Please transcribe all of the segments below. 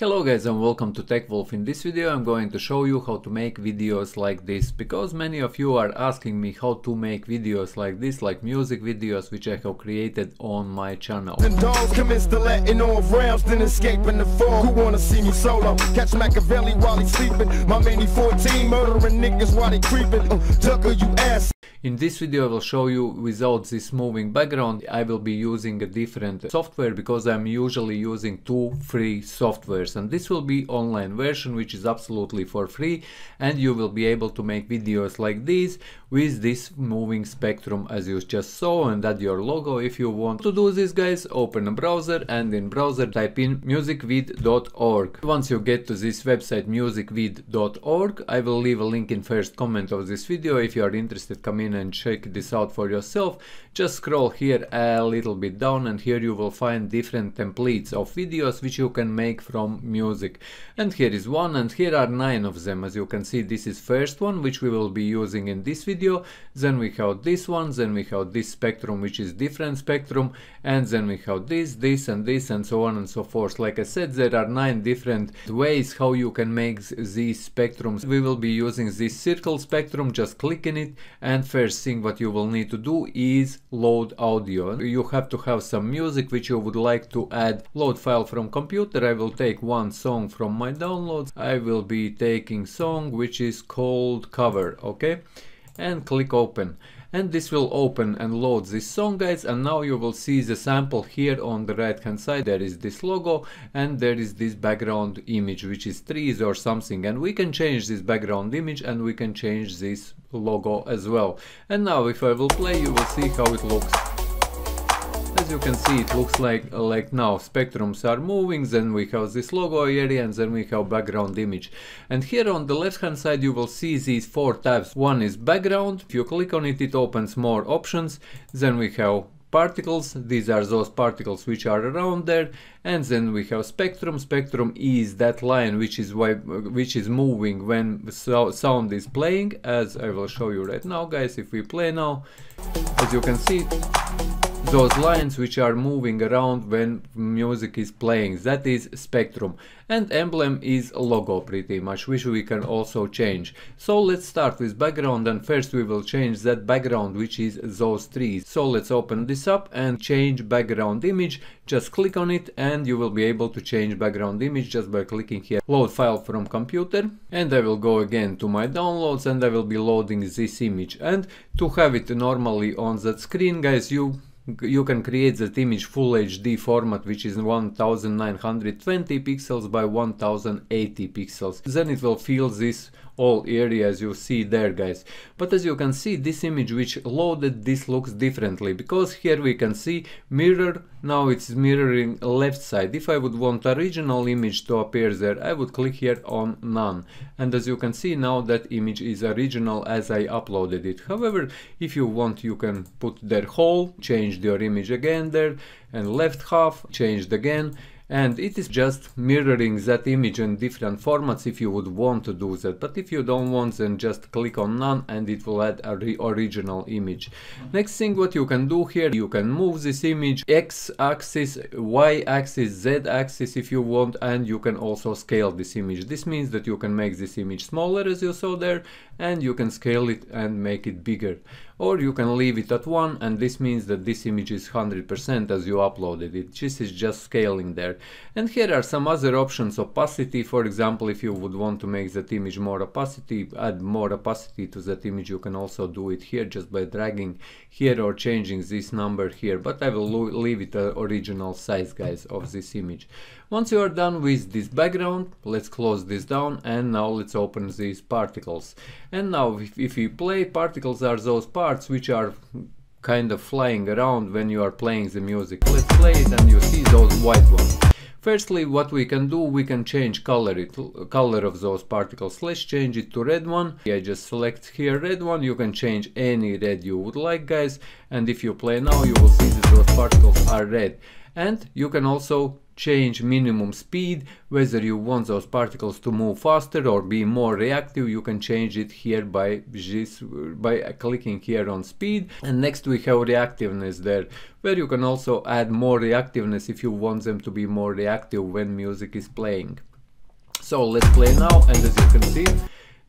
Hello guys and welcome to TechWolf. In this video I'm going to show you how to make videos like this, because many of you are asking me how to make videos like this, like music videos which I have created on my channel. In this video I will show you without this moving background. I will be using a different software because I'm usually using two free softwares. And this will be online version which is absolutely for free, and you will be able to make videos like these with this moving spectrum as you just saw, and add your logo. If you want to do this guys, open a browser and in browser type in musicvid.org. Once you get to this website musicvid.org, I will leave a link in first comment of this video. If you are interested, come in and check this out for yourself. Just scroll here a little bit down and here you will find different templates of videos which you can make from music, and here is one, and here are 9 of them. As you can see, this is first one which we will be using in this video, then we have this one, then we have this spectrum which is different spectrum, and then we have this and this and so on and so forth. Like I said, there are 9 different ways how you can make these spectrums. We will be using this circle spectrum. Just click in it, and first thing what you will need to do is load audio. You have to have some music which you would like to add. Load file from computer. I will take one song from my downloads. I will be taking song which is called Cover, okay, and click open, and this will open and load this song guys. And now you will see the sample here on the right hand side. There is this logo and there is this background image which is trees or something, and we can change this background image and we can change this logo as well. And now if I will play, you will see how it looks. As you can see, it looks like now spectrums are moving, then we have this logo area and then we have background image. And here on the left hand side you will see these 4 tabs. One is background. If you click on it, it opens more options. Then we have particles. These are those particles which are around there. And then we have spectrum. Spectrum is that line which is moving when sound is playing, as I will show you right now guys. If we play now, as you can see, those lines which are moving around when music is playing, that is spectrum. And emblem is logo pretty much, which we can also change. So let's start with background, and first we will change that background which is those trees. So let's open this up and change background image. Just click on it and you will be able to change background image just by clicking here. Load file from computer, and I will go again to my downloads and I will be loading this image. And to have it normally on that screen guys, you can create that image full HD format, which is 1920 pixels by 1080 pixels. Then it will fill this all area as you see there guys. But as you can see, this image which loaded, this looks differently, because here we can see mirror. Now it's mirroring left side. If I would want original image to appear there, I would click here on none, and as you can see now that image is original as I uploaded it. However, if you want, you can put there whole, change your image again there, and left half changed again. And it is just mirroring that image in different formats if you would want to do that. But if you don't want, then just click on none and it will add a original image. Next thing what you can do here, you can move this image x-axis, y-axis, z-axis if you want, and you can also scale this image. This means that you can make this image smaller as you saw there, and you can scale it and make it bigger. Or you can leave it at 1, and this means that this image is 100% as you uploaded it. This is just scaling there. And here are some other options. Opacity, for example, if you would want to make that image more opacity, add more opacity to that image, you can also do it here just by dragging here or changing this number here. But I will leave it the original size guys of this image. Once you are done with this background, let's close this down and now let's open these particles. And now if we play, particles are those parts which are kind of flying around when you are playing the music. Let's play it and you see those white ones. Firstly, what we can do, we can change color of those particles. Let's change it to red one. I just select here red one. You can change any red you would like guys, and if you play now you will see that those particles are red. And you can also Change minimum speed, whether you want those particles to move faster or be more reactive, you can change it here by clicking here on speed. And next we have reactiveness there, where you can also add more reactiveness if you want them to be more reactive when music is playing. So let's play now, and as you can see,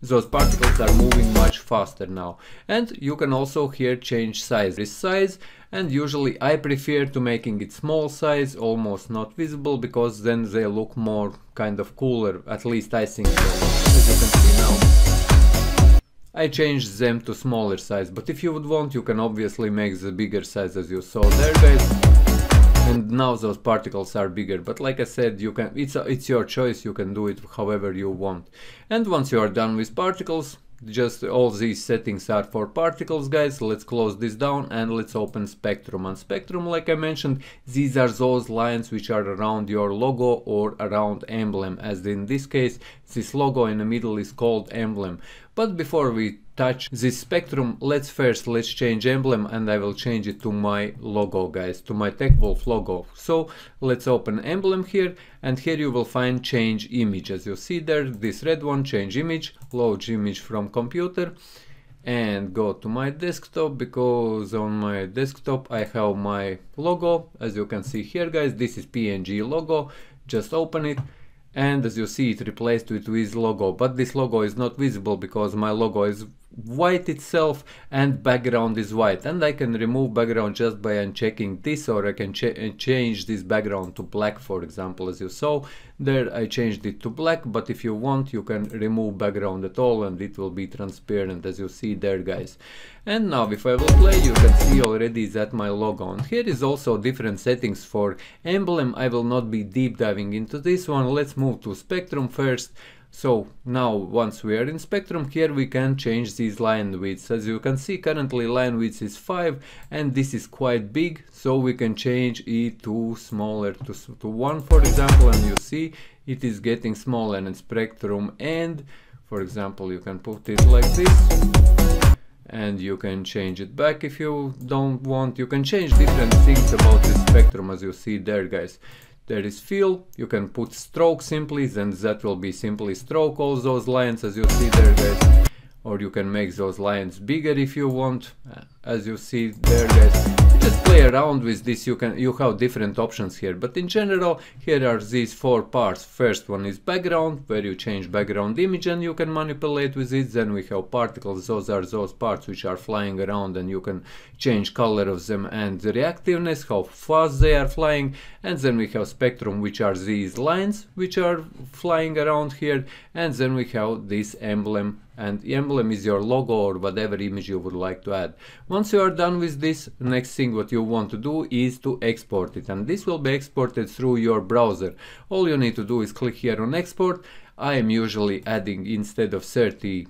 those particles are moving much faster now. And you can also here change size, this size, and usually I prefer to making it small size, almost not visible, because then they look more kind of cooler, at least I think so. As you can see now, I changed them to smaller size, but if you would want, you can obviously make the bigger size as you saw there, guys. And now those particles are bigger, but like I said, you can, it's your choice, you can do it however you want. And once you are done with particles, just all these settings are for particles, guys. Let's close this down and let's open spectrum. And spectrum, like I mentioned, these are those lines which are around your logo or around emblem, as in this case, this logo in the middle is called emblem. But before we touch this spectrum, let's change emblem, and I will change it to my logo, guys, to my TechWolf logo. So let's open emblem here, and here you will find change image. As you see there, this red one, change image, load image from computer, and go to my desktop, because on my desktop I have my logo. As you can see here, guys, this is PNG logo. Just open it, and as you see, it replaced it with logo, but this logo is not visible because my logo is white itself and background is white, and I can remove background just by unchecking this, or I can change this background to black, for example. As you saw there, I changed it to black, but if you want, you can remove background at all and it will be transparent, as you see there, guys. And now if I will play, you can see already that my logo, and here is also different settings for emblem. I will not be deep diving into this one. Let's move to spectrum first. So now once we are in spectrum, here we can change these line widths. As you can see, currently line width is 5, and this is quite big, so we can change it to smaller, to 1, for example, and you see it is getting smaller. And spectrum, and for example, you can put it like this, and you can change it back if you don't want. You can change different things about this spectrum, as you see there, guys. There is fill, you can put stroke simply, then that will be simply stroke all those lines, as you see there, guys. Or you can make those lines bigger if you want, as you see there, guys. Just play around with this, you have different options here. But in general, here are these 4 parts. First one is background, where you change background image and you can manipulate with it. Then we have particles, those are those parts which are flying around and you can change color of them and the reactiveness, how fast they are flying. And then we have spectrum, which are these lines which are flying around here. And then we have this emblem, and the emblem is your logo or whatever image you would like to add. Once you are done with this, next thing what you want to do is to export it, and this will be exported through your browser. All you need to do is click here on export. I am usually adding, instead of 30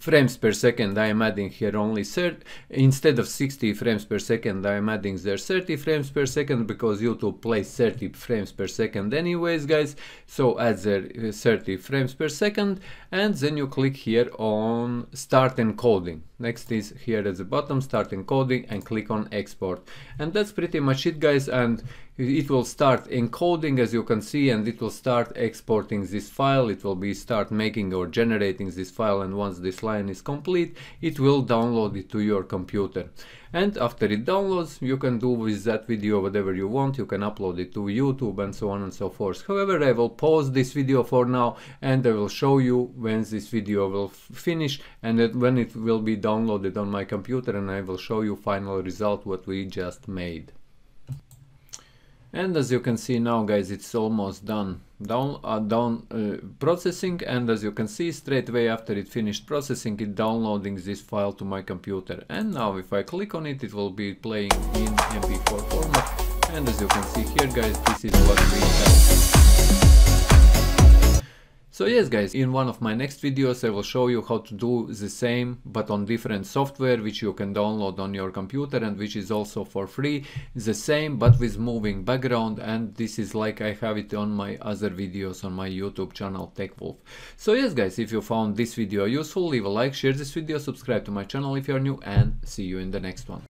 frames per second, I am adding here only 30, instead of 60 frames per second, I am adding there 30 frames per second, because YouTube plays 30 frames per second anyways, guys. So add there 30 frames per second, and then you click here on start encoding. Next is here at the bottom, start encoding, and click on export. And that's pretty much it, guys, and it will start encoding, as you can see, and it will start exporting this file. It will be start making or generating this file, and once this line is complete, it will download it to your computer. And after it downloads, you can do with that video whatever you want. You can upload it to YouTube and so on and so forth. However, I will pause this video for now, and I will show you when this video will finish and when it will be downloaded on my computer, and I will show you final result what we just made. And as you can see now, guys, it's almost done processing, and as you can see, straight away after it finished processing, it downloading this file to my computer. And now if I click on it, it will be playing in MP4 format, and as you can see here, guys, this is what we have. So yes, guys, in one of my next videos I will show you how to do the same but on different software which you can download on your computer and which is also for free, the same but with moving background, and this is like I have it on my other videos on my YouTube channel TechWolf. So yes, guys, if you found this video useful, leave a like, share this video, subscribe to my channel if you are new, and see you in the next one.